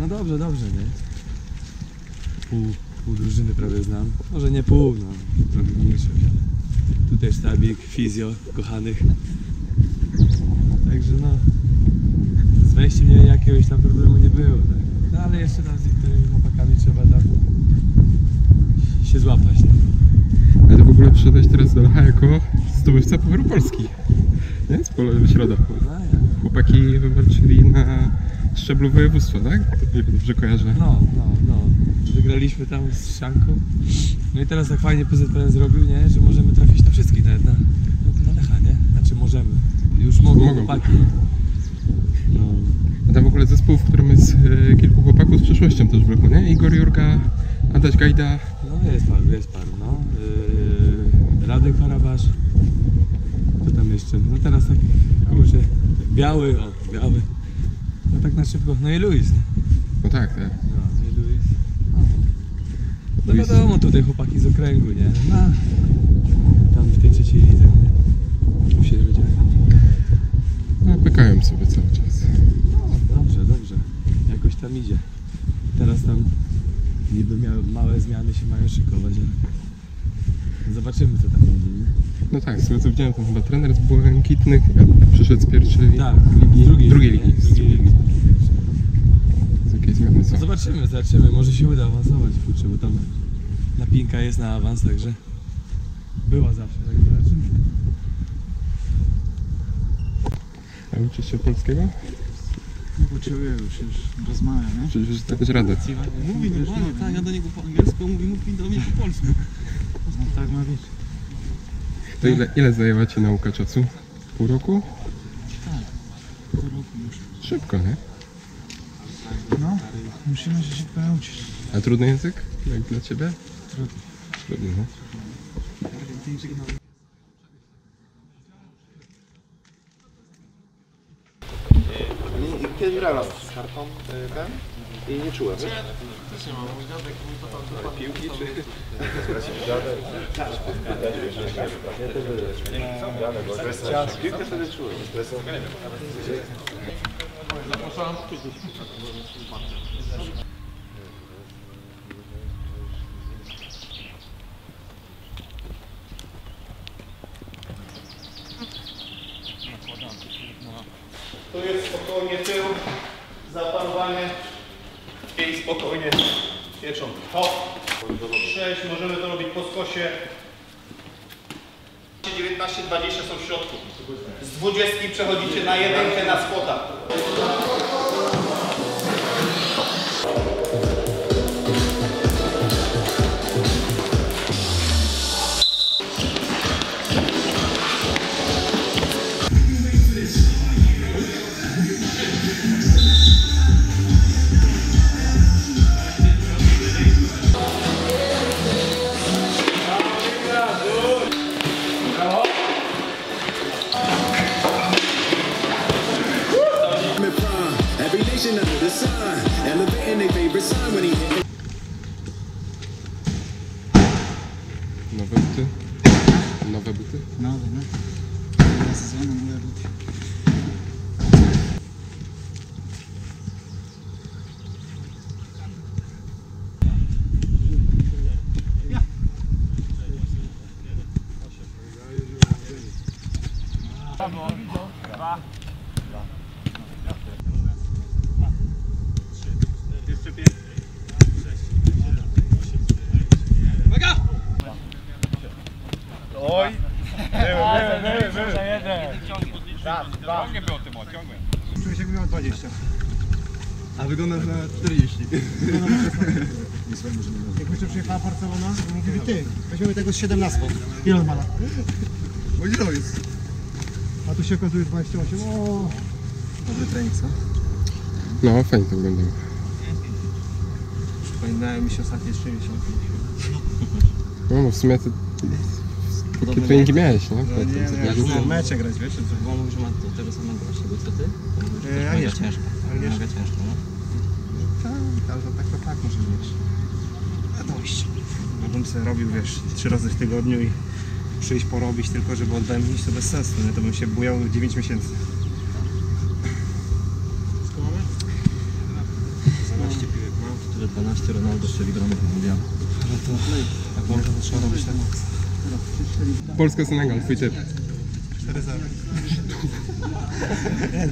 No dobrze, dobrze, nie? Pół drużyny prawie znam. Może nie pół, no trochę mniejsze. Tu też Stabik, fizjo, kochanych. Także no, z wejściem nie, jakiegoś tam problemu nie było, tak? No ale jeszcze tam z niektórymi chłopakami trzeba tam się złapać, nie? Ale w ogóle przyszedłeś teraz do Lecha jako zdobywca Pucharu Polski, nie? Z środa. Chłopaki wywalczyli na szczeblu województwa, tak? Nie wiem, dobrze kojarzę. No. Wygraliśmy tam z Sianką. No i teraz tak fajnie PZPN zrobił, nie? Że możemy trafić na wszystkich, nawet na Lecha, nie? Znaczy możemy. Już mogą chłopaki. No. A tam w ogóle zespół, w którym jest kilku chłopaków z przeszłością też w Lechu, nie? Igor Jurka, Adaś Gajda. No jest paru, no. Radek Karabasz. Co tam jeszcze? No teraz tak, kurczę, biały. No tak na szybko. No i Luis, nie? No tak. No i Luis. No wiadomo, tutaj chłopaki z okręgu, nie? No, tam w tej trzeciej lidze. Tu się dzieje. No pykają sobie cały czas. No dobrze. Jakoś tam idzie. Teraz tam niby miały małe zmiany, się mają szykować, ale zobaczymy co tam będzie, nie? No tak, z tego co widziałem, tam chyba trener z Błękitnych przyszedł z pierwszej ligi. Tak, drugiej ligi. Zobaczymy, może się uda awansować, kurczę, bo tam napinka jest na awans, także była zawsze, tak zobaczymy. A uczysz się polskiego? Nie potrzebuję już rozmawiam, nie? Przecież już jesteś radę. Mówi normalnie, tak, ja do niego po angielsku, mówi do mnie po polsku. No tak ma być. To ile zajęła Ci nauka czasu? Pół roku? Tak, pół roku już. Szybko, nie? No, musimy się szybko nauczyć. A trudny język? Jak dla Ciebie? Trudny, no. Kiedyś grałem z kartą ten i nie czułem. Też nie mam, mój dziadek mi potem do piłki, czy... Ja też byłem. Piłkę wtedy czułem. Zapraszam. Tu jest spokojnie tył, zaparowanie i spokojnie pieczą. Hop! 6, możemy to robić po skosie. 19, 20 są w środku. Z 20 przechodzicie na jedynkę na spota. Nowe buty? Nowe. Na sezonu nowe buty. Czuję się, jakby miał 20. A wyglądasz na 40. Jak jeszcze przyjechała Barcelona, to mówi ty, weźmiemy tego z 17. Ile on ma lat? Bo ile jest? A tu się okazuje 28. O, dobry trening, co? No, fajnie to wyglądało. Przypominają mi się ostatnie 3 miesiące. No, bo w sumie to... Jakie treningi miałeś, nie? No nie, ja chciałem mecze grać, wiesz? Bo on mówi, że ma do tego samego właściwego, co ty? Mega ciężko, no? Tak, ale tak może mieć. Na dojść. No bym sobie robił, wiesz, 3 razy w tygodniu i przyjść porobić tylko, żeby odbędzić, to bez sensu, nie? To bym się bujał 9 miesięcy. Skoro? że 12 Ronaldo strzeli bramę w Mundialu. Tak można to trzeba robić. Polska Senegal, twój typ. 4-0.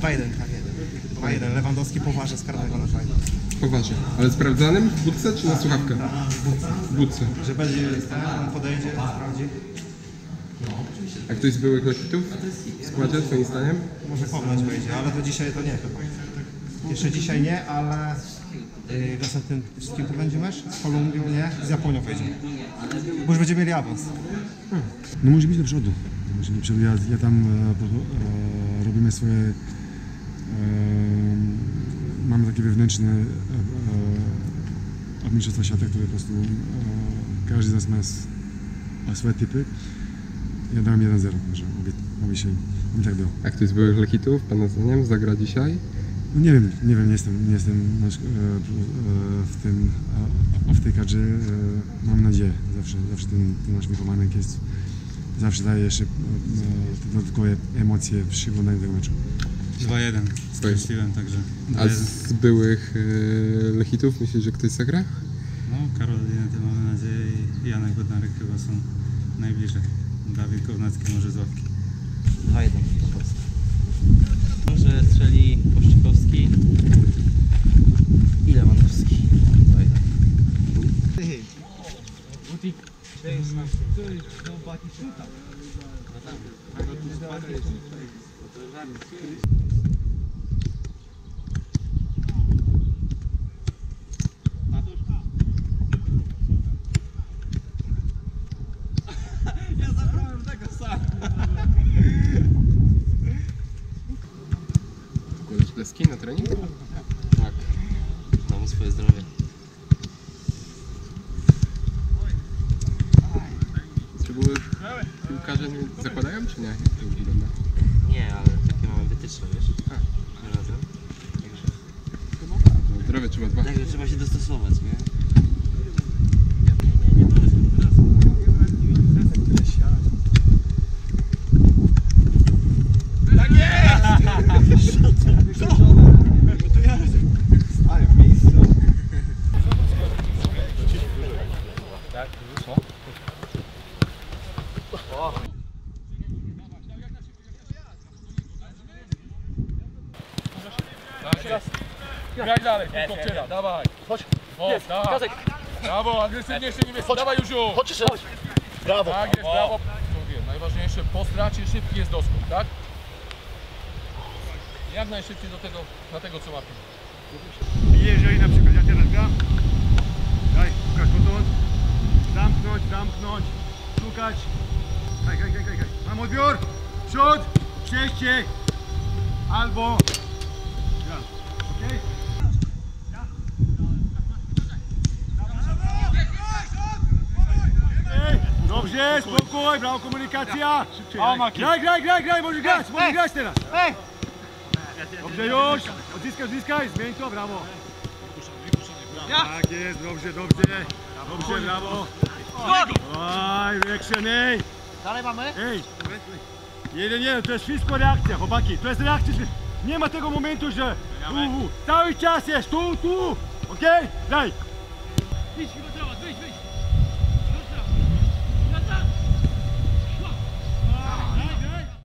2-1. Lewandowski poważnie skarnego na fajne. Poważnie. Ale sprawdzanym? W budce czy na słuchawkę? W budce. Że będzie podejdzie, sprawdzi. A ktoś z byłych lekitów w składzie, twoim zdaniem? Może Kownacz będzie, ale to dzisiaj to nie chyba. Jeszcze dzisiaj nie, ale z kim to będzie mecz? Z Kolumbią nie, z Japonią wejdzie. Bo już będziemy mieli awans. No musi być do przodu. Ja tam robimy swoje... mamy takie wewnętrzne mistrzostwa świata, które po prostu każdy z nas ma swoje typy. Ja dałem 1-0, może oby się nie tak było. A ktoś z byłych lekitów, pana zdaniem, zagra dzisiaj? No nie wiem, nie jestem w tej kadrze. Mam nadzieję, zawsze ten nasz Michoł jest, zawsze daje jeszcze te dodatkowe emocje przy oglądaniu tego meczu. 2-1, skończyłem także. A z byłych lechitów myślisz, że ktoś zagra? No, Karol Dynety, mamy nadzieję, i Janek Bodnarek chyba są najbliżej. Dawid Kownacki, może Zławki. 2-1 do Polski. Może strzeli Pościkowski i Lewandowski. 2-1. Butik. Deski na trening? Tak. Mam swoje zdrowie. Czy piłkarze zakładają, czy nie? Nie, ale takie mamy wytyczne, wiesz? A. Razem. Także... Zdrowie trzeba dbać. Także trzeba się dostosować, nie? Graj dalej, tylko wciela, dawaj. Chodź, jest, Kazek. Brawo, agresywnie jeszcze nie wiesz, dawaj Józiu. Chodź jeszcze, chodź. Brawo. Tak jest, brawo. Najważniejsze, po stracie szybki jest doskok, tak? Jak najszybciej do tego, na tego co łapię. Jeżeli na przykład ja teraz gram, daj, Łukasz, gotowy. Zamknąć, szukać. Hej. Mam odbiór, przód, przejście, albo... Dobrze, spokój, brawo, komunikacja. Graj, możesz grać teraz. Dobrze już, odzyskaj, zmień to, brawo. Tak jest, dobrze, brawo. Oj, reaction, ej. Dalej mamy? Ej, jeden, to jest wszystko reakcja, chłopaki, to jest reakcja. Nie ma tego momentu, że cały czas jest tu, okej? Daj! Idź, chyba trzeba, wyjdź!